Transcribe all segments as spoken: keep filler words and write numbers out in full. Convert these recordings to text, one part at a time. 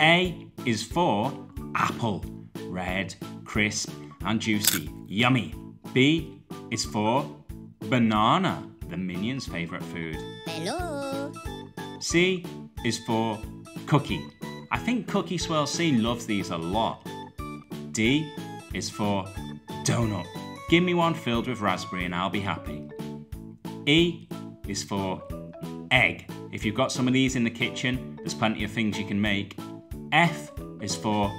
A is for apple, red, crisp and juicy, yummy. B is for banana, the Minions' favourite food. Hello. C is for cookie. I think Cookie Swirl C loves these a lot. D is for donut. Give me one filled with raspberry and I'll be happy. E is for egg. If you've got some of these in the kitchen, there's plenty of things you can make. F is for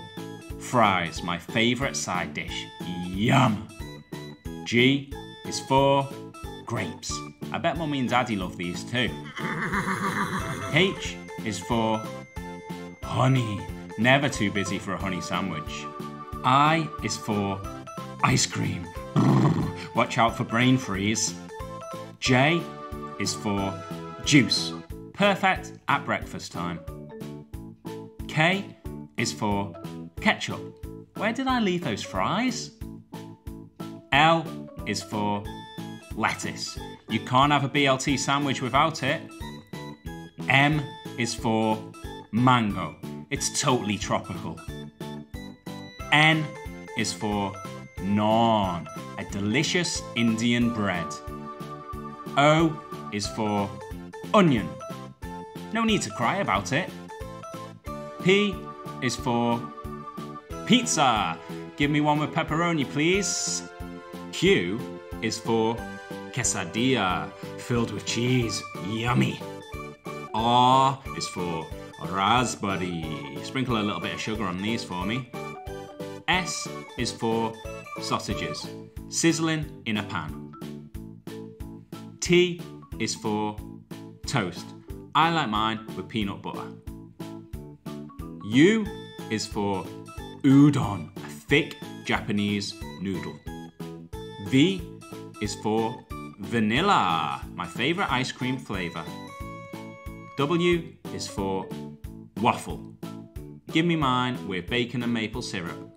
fries, my favourite side dish. Yum! G is for grapes. I bet Mummy and Daddy love these too. H is for honey. Never too busy for a honey sandwich. I is for ice cream. Watch out for brain freeze. J is for juice. Perfect at breakfast time. K is for ketchup. Where did I leave those fries? L is for lettuce. You can't have a B L T sandwich without it. M is for mango. It's totally tropical. N is for naan, a delicious Indian bread. O is for onion. No need to cry about it. P is for pizza. Give me one with pepperoni, please. Q is for quesadilla, filled with cheese. Yummy. R is for raspberry. Sprinkle a little bit of sugar on these for me. S is for sausages, sizzling in a pan. T is for toast. I like mine with peanut butter. U is for udon, a thick Japanese noodle. V is for vanilla, my favourite ice cream flavour. W is for waffle. Give me mine with bacon and maple syrup.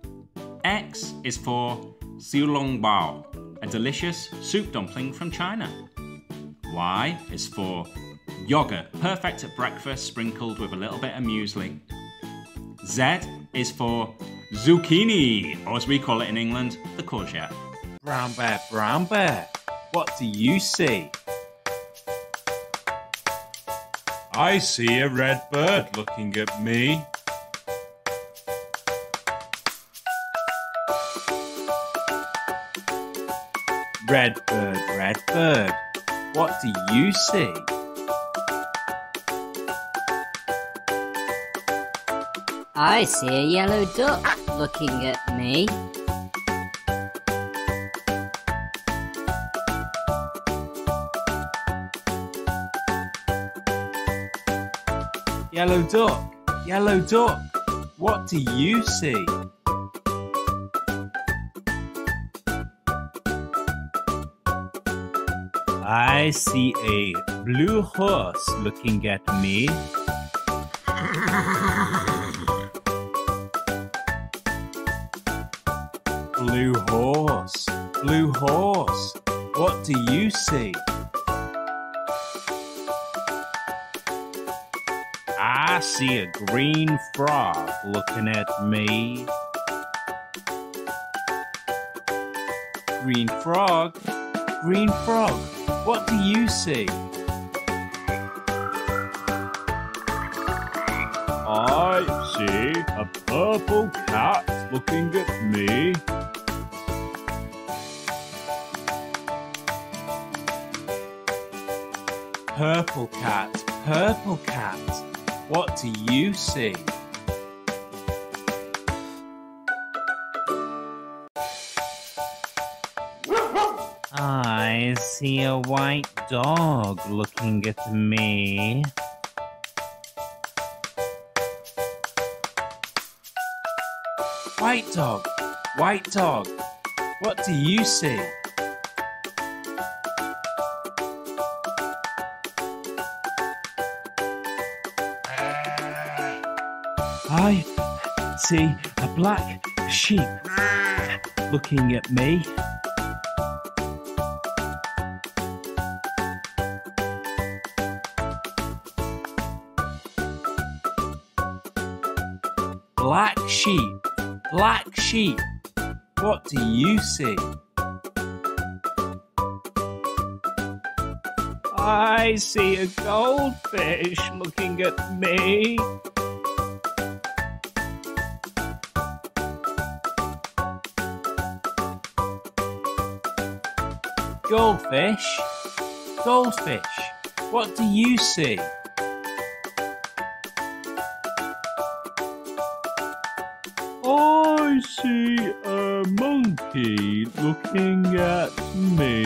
X is for xiulong bao, a delicious soup dumpling from China. Y is for yogurt, perfect at breakfast, sprinkled with a little bit of muesli. Z is for zucchini, or as we call it in England, the courgette. Brown Bear, Brown Bear, what do you see? I see a red bird looking at me. Red bird, red bird, what do you see? I see a yellow duck looking at me. Yellow duck, yellow duck, what do you see? I see a blue horse looking at me. Blue horse, blue horse, what do you see? I see a green frog looking at me. Green frog, green frog, what do you see? I see a purple cat looking at me. Purple cat, purple cat, what do you see? I see a white dog looking at me. White dog, white dog, what do you see? I see a black sheep looking at me. Black sheep, black sheep, what do you see? I see a goldfish looking at me. Goldfish, goldfish, what do you see? I see a monkey looking at me.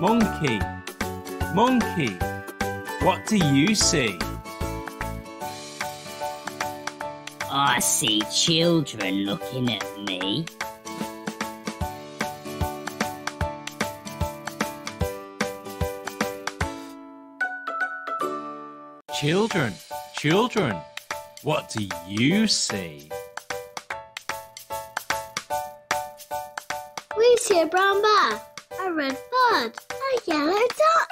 Monkey, monkey, what do you see? I see children looking at me. Children, children, what do you see? We see a brown bear, a red bird, a yellow duck,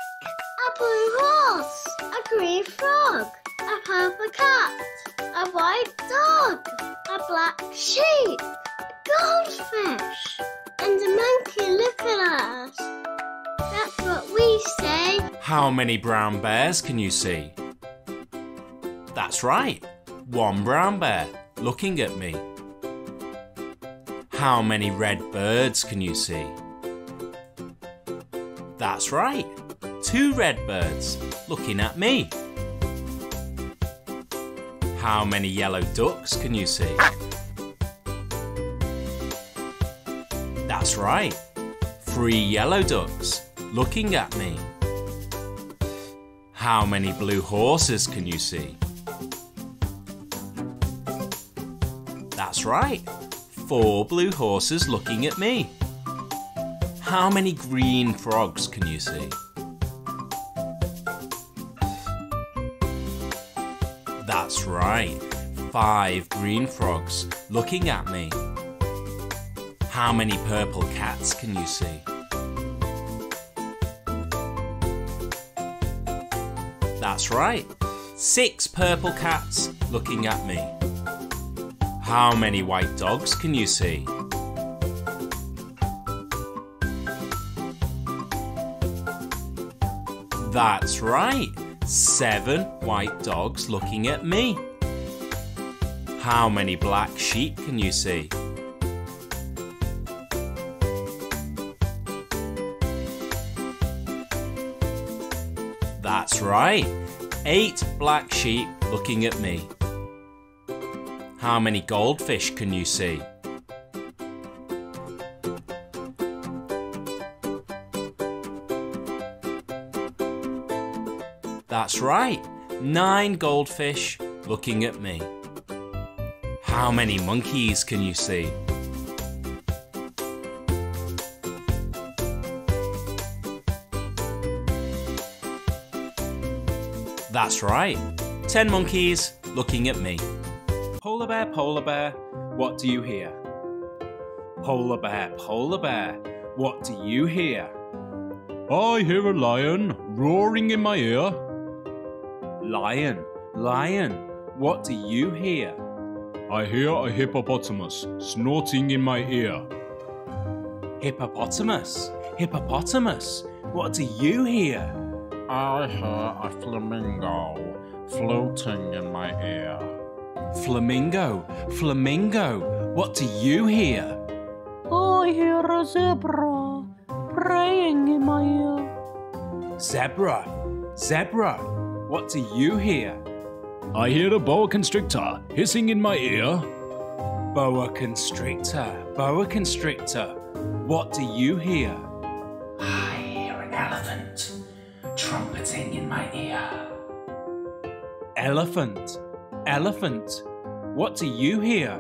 a blue horse, a green frog, a purple cat, a white dog, a black sheep, a goldfish, and a monkey looking at us. That's what we see. How many brown bears can you see? That's right, one brown bear looking at me. How many red birds can you see? That's right, two red birds looking at me. How many yellow ducks can you see? That's right, three yellow ducks looking at me. How many blue horses can you see? That's right, four blue horses looking at me. How many green frogs can you see? That's right, five green frogs looking at me. How many purple cats can you see? That's right, six purple cats looking at me. How many white dogs can you see? That's right, seven white dogs looking at me. How many black sheep can you see? That's right, eight black sheep looking at me. How many goldfish can you see? That's right, nine goldfish looking at me. How many monkeys can you see? That's right, ten monkeys looking at me. Polar bear, polar bear, what do you hear? Polar bear, polar bear, what do you hear? I hear a lion roaring in my ear. Lion, lion, what do you hear? I hear a hippopotamus snorting in my ear. Hippopotamus, hippopotamus, what do you hear? I hear a flamingo floating in my ear. Flamingo, flamingo, what do you hear? I hear a zebra praying in my ear. Zebra, zebra, what do you hear? I hear a boa constrictor hissing in my ear. Boa constrictor, boa constrictor, what do you hear? I hear an elephant trumpeting in my ear. Elephant, elephant, what do you hear?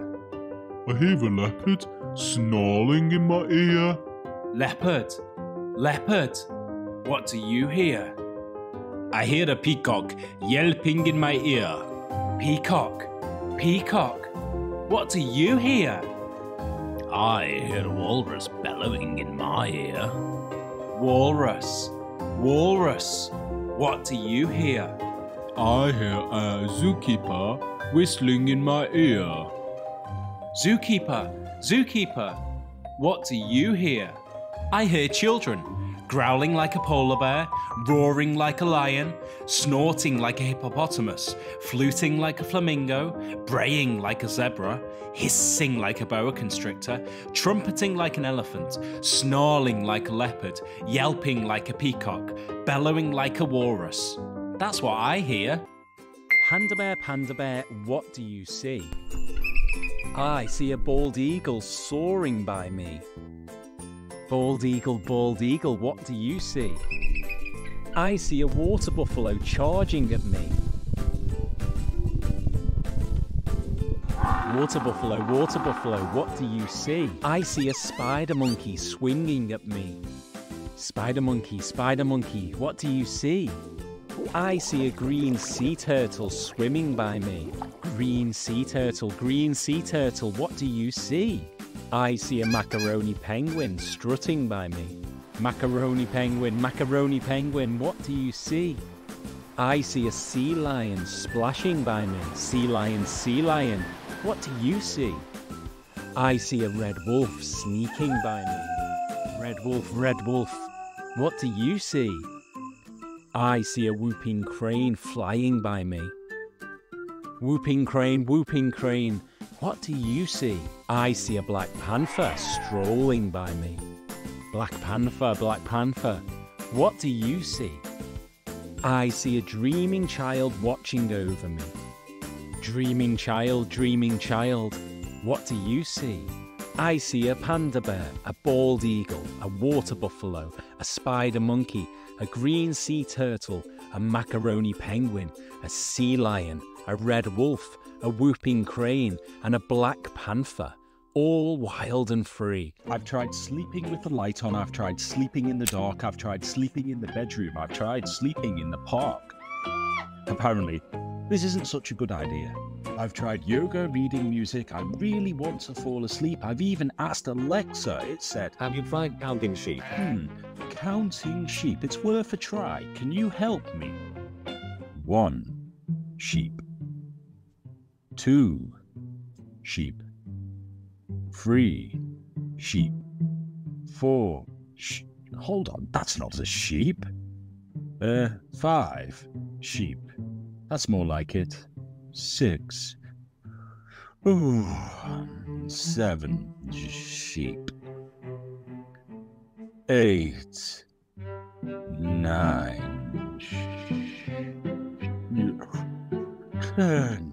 I hear a leopard snarling in my ear. Leopard, leopard, what do you hear? I hear a peacock yelping in my ear. Peacock, peacock, what do you hear? I hear a walrus bellowing in my ear. Walrus, walrus, What do you hear? I hear a zookeeper whistling in my ear. Zookeeper, zookeeper, what do you hear? I hear children growling like a polar bear, roaring like a lion, snorting like a hippopotamus, fluting like a flamingo, braying like a zebra, hissing like a boa constrictor, trumpeting like an elephant, snarling like a leopard, yelping like a peacock, bellowing like a walrus. That's what I hear. Panda Bear, Panda Bear, what do you see? I see a bald eagle soaring by me. Bald eagle, bald eagle, what do you see? I see a water buffalo charging at me. Water buffalo, water buffalo, what do you see? I see a spider monkey swinging at me. Spider monkey, spider monkey, what do you see? I see a green sea turtle swimming by me. Green sea turtle, green sea turtle, what do you see? I see a macaroni penguin strutting by me. Macaroni penguin, macaroni penguin, what do you see? I see a sea lion splashing by me. Sea lion, sea lion, what do you see? I see a red wolf sneaking by me. Red wolf, red wolf, what do you see? I see a whooping crane flying by me. Whooping crane, whooping crane, what do you see? I see a black panther strolling by me. Black panther, black panther, what do you see? I see a dreaming child watching over me. Dreaming child, dreaming child, what do you see? I see a panda bear, a bald eagle, a water buffalo, a spider monkey, a green sea turtle, a macaroni penguin, a sea lion, a red wolf, a whooping crane, and a black panther, all wild and free. I've tried sleeping with the light on, I've tried sleeping in the dark, I've tried sleeping in the bedroom, I've tried sleeping in the park. Apparently, this isn't such a good idea. I've tried yoga, reading, music, I really want to fall asleep. I've even asked Alexa, it said, have you tried counting sheep? Hmm, counting sheep, it's worth a try, can you help me? One sheep. Two sheep. Three sheep. Four sh- Hold on, that's not a sheep. Uh, five sheep. That's more like it. Six. Ooh, seven sheep. Eight. Nine. Ten.